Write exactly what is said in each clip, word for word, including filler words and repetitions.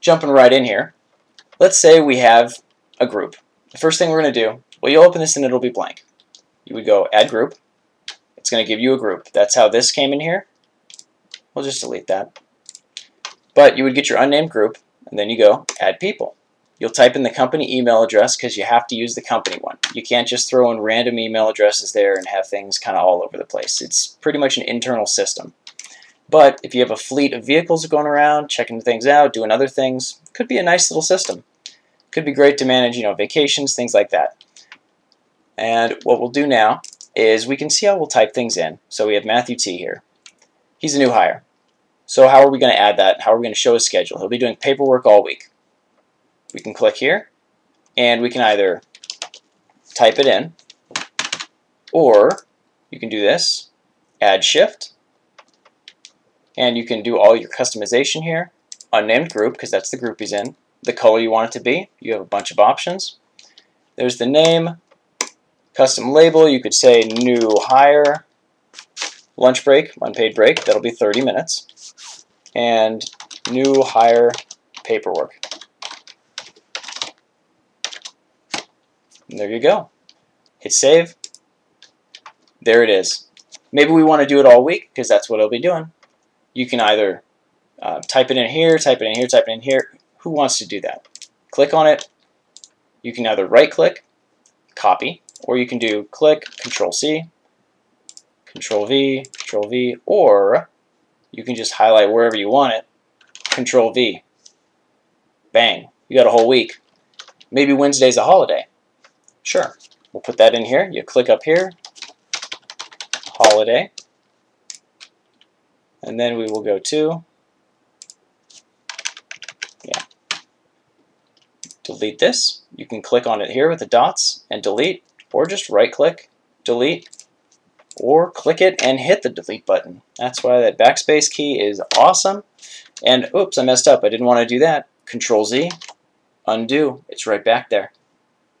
jumping right in here, let's say we have a group. The first thing we're going to do, well, you'll open this and it'll be blank. You would go add group. It's going to give you a group. That's how this came in here. We'll just delete that. But you would get your unnamed group, and then you go add people. You'll type in the company email address because you have to use the company one. You can't just throw in random email addresses there and have things kind of all over the place. It's pretty much an internal system. But if you have a fleet of vehicles going around, checking things out, doing other things, could be a nice little system. Could be great to manage, you know, vacations, things like that. And what we'll do now is we can see how we'll type things in. So we have Matthew T here. He's a new hire. So how are we going to add that? How are we going to show his schedule? He'll be doing paperwork all week. We can click here, and we can either type it in, or you can do this, add shift, and you can do all your customization here, unnamed group, because that's the group he's in, the color you want it to be. You have a bunch of options. There's the name, custom label, you could say new hire, lunch break, unpaid break, that'll be thirty minutes, and new hire paperwork. And there you go. Hit save. There it is. Maybe we want to do it all week because that's what it'll be doing. You can either uh, type it in here, type it in here, type it in here. Who wants to do that? Click on it. You can either right click, copy, or you can do click, control C, control V, control V, or you can just highlight wherever you want it, control V. Bang. You got a whole week. Maybe Wednesday's a holiday. Sure, we'll put that in here. You click up here, holiday, and then we will go to, yeah, delete this. You can click on it here with the dots and delete, or just right click, delete, or click it and hit the delete button. That's why that backspace key is awesome. And oops, I messed up. I didn't want to do that. Control Z, undo. It's right back there.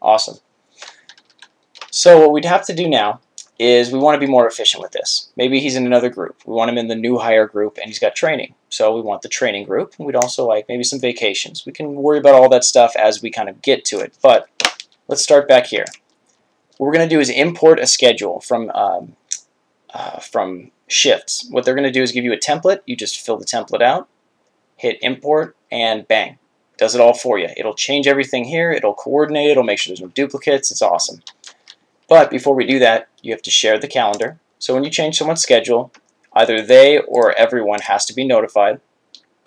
Awesome. So what we'd have to do now is we want to be more efficient with this. Maybe he's in another group. We want him in the new hire group, and he's got training. So we want the training group. We'd also like maybe some vacations. We can worry about all that stuff as we kind of get to it. But let's start back here. What we're going to do is import a schedule from, um, uh, from Shifts. What they're going to do is give you a template. You just fill the template out, hit import, and bang. Does it all for you. It'll change everything here. It'll coordinate. It'll make sure there's no duplicates. It's awesome. But before we do that, you have to share the calendar. So when you change someone's schedule, either they or everyone has to be notified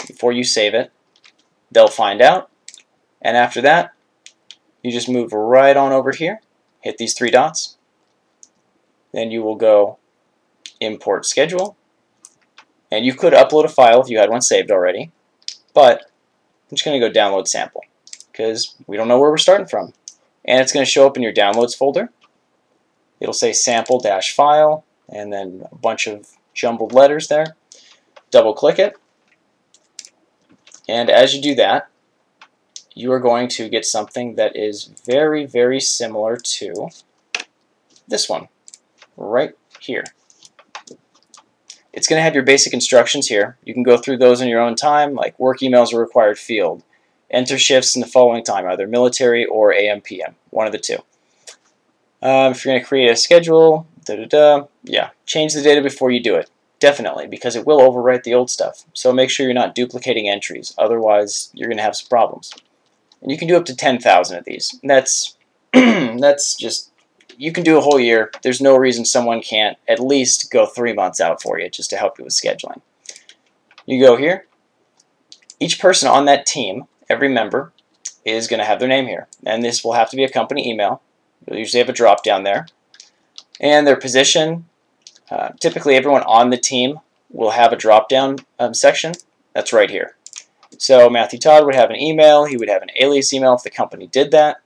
before you save it. They'll find out. And after that, you just move right on over here, hit these three dots. Then you will go import schedule. And you could upload a file if you had one saved already. But I'm just going to go download sample because we don't know where we're starting from. And it's going to show up in your downloads folder. It'll say sample-file and then a bunch of jumbled letters there. Double click it. And as you do that, you are going to get something that is very, very similar to this one right here. It's going to have your basic instructions here. You can go through those in your own time, like work emails are required field. Enter shifts in the following time, either military or A M P M, one of the two. Um, if you're going to create a schedule, da, da, da, yeah, change the data before you do it. Definitely, because it will overwrite the old stuff. So make sure you're not duplicating entries. Otherwise, you're going to have some problems. And you can do up to ten thousand of these. And that's, that's just, you can do a whole year. There's no reason someone can't at least go three months out for you just to help you with scheduling. You go here. Each person on that team, every member, is going to have their name here. And this will have to be a company email. You'll usually have a drop down there. And their position, uh, typically everyone on the team will have a drop down um, section. That's right here. So Matthew Todd would have an email. He would have an alias email if the company did that.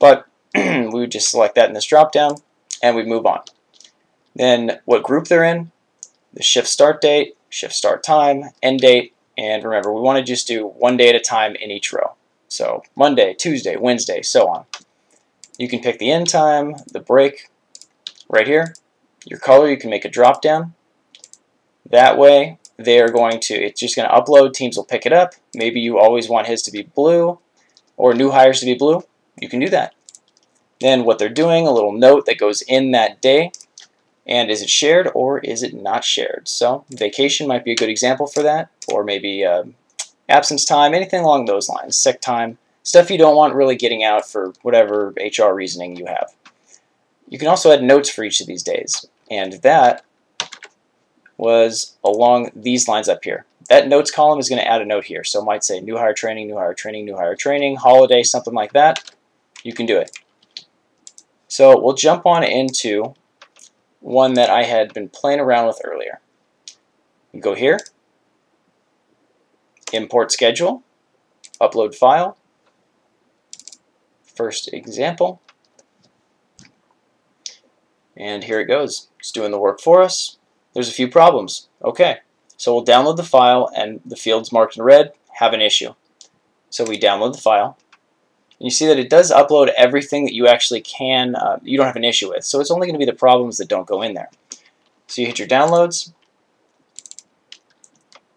But we would just select that in this drop down and we move on. Then what group they're in, the shift start date, shift start time, end date. And remember, we want to just do one day at a time in each row. So Monday, Tuesday, Wednesday, so on. You can pick the end time, the break, right here. Your color, you can make a drop down. That way, they are going to, it's just going to upload, teams will pick it up. Maybe you always want his to be blue or new hires to be blue. You can do that. Then what they're doing, a little note that goes in that day, and is it shared or is it not shared? So vacation might be a good example for that, or maybe uh, absence time, anything along those lines, sick time, stuff you don't want really getting out for whatever H R reasoning you have. You can also add notes for each of these days, and that was along these lines up here. That notes column is going to add a note here, so it might say new hire training, new hire training, new hire training, holiday, something like that. You can do it. So we'll jump on into one that I had been playing around with earlier. You go here, import schedule, upload file, first example, and here it goes. It's doing the work for us. There's a few problems. Okay, so we'll download the file, and the fields marked in red have an issue. So we download the file. You see that it does upload everything that you actually can, uh, you don't have an issue with. So it's only going to be the problems that don't go in there. So you hit your downloads,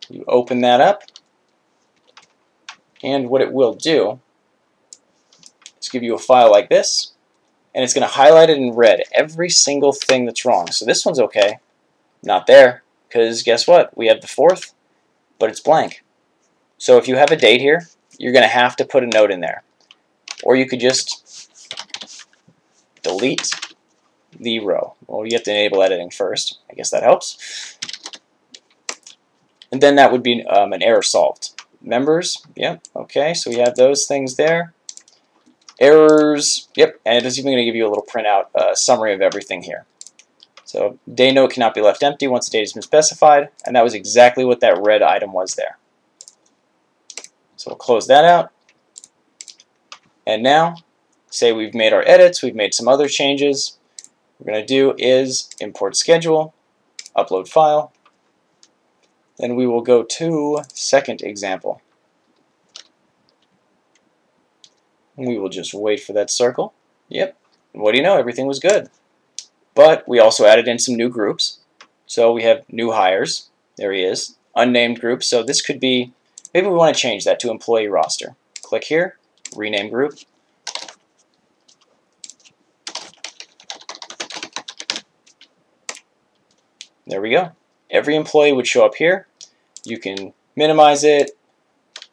you open that up, and what it will do is give you a file like this, and it's going to highlight it in red, every single thing that's wrong. So this one's okay, not there, because guess what? We have the fourth, but it's blank. So if you have a date here, you're going to have to put a note in there. Or you could just delete the row. Well, you have to enable editing first. I guess that helps. And then that would be um, an error solved. Members, yep, okay, so we have those things there. Errors, yep, and it's even going to give you a little printout uh, summary of everything here. So day note cannot be left empty once the date has been specified, and that was exactly what that red item was there. So we'll close that out. And now, say we've made our edits, we've made some other changes. What we're going to do is import schedule, upload file, then we will go to second example. And we will just wait for that circle. Yep. And what do you know? Everything was good. But we also added in some new groups. So we have new hires. There he is. Unnamed groups. So this could be, maybe we want to change that to employee roster. Click here. Rename group. There we go. Every employee would show up here. You can minimize it,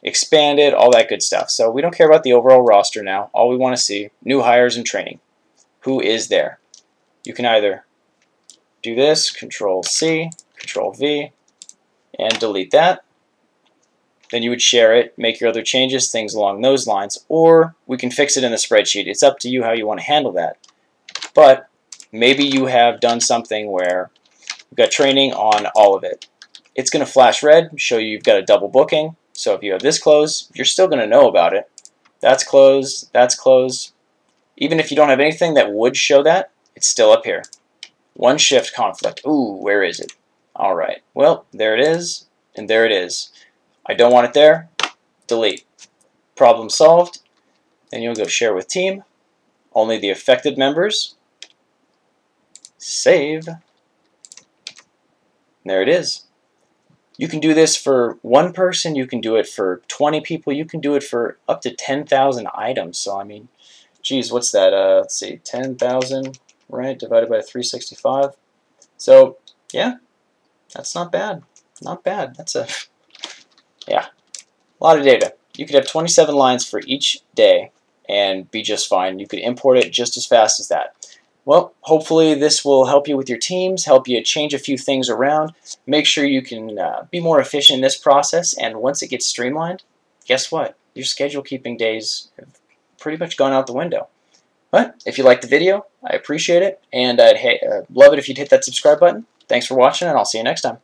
expand it, all that good stuff. So we don't care about the overall roster now. All we want to see, new hires and training. Who is there? You can either do this, Control C, Control V, and delete that. Then you would share it, make your other changes, things along those lines, or we can fix it in the spreadsheet. It's up to you how you want to handle that. But maybe you have done something where you've got training on all of it. It's going to flash red, show you you've got a double booking. So if you have this closed, you're still going to know about it. That's closed, that's closed. Even if you don't have anything that would show that, it's still up here. One shift conflict. Ooh, where is it? All right. Well, there it is, and there it is. I don't want it there, delete. Problem solved. Then you'll go share with team. Only the affected members. Save. And there it is. You can do this for one person, you can do it for twenty people, you can do it for up to ten thousand items. So I mean, geez, what's that? Uh, let's see, ten thousand, right, divided by three sixty-five. So yeah, that's not bad. Not bad. That's a... Yeah, a lot of data. You could have twenty-seven lines for each day and be just fine. You could import it just as fast as that. Well, hopefully this will help you with your teams, help you change a few things around, make sure you can uh, be more efficient in this process, and once it gets streamlined, guess what? Your schedule keeping days have pretty much gone out the window. But if you liked the video, I appreciate it, and I'd uh, love it if you'd hit that subscribe button. Thanks for watching, and I'll see you next time.